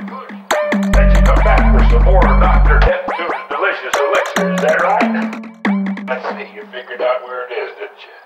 Then you come back for some more Dr. Neptune's delicious elixir, is that right? I see you figured out where it is, didn't you?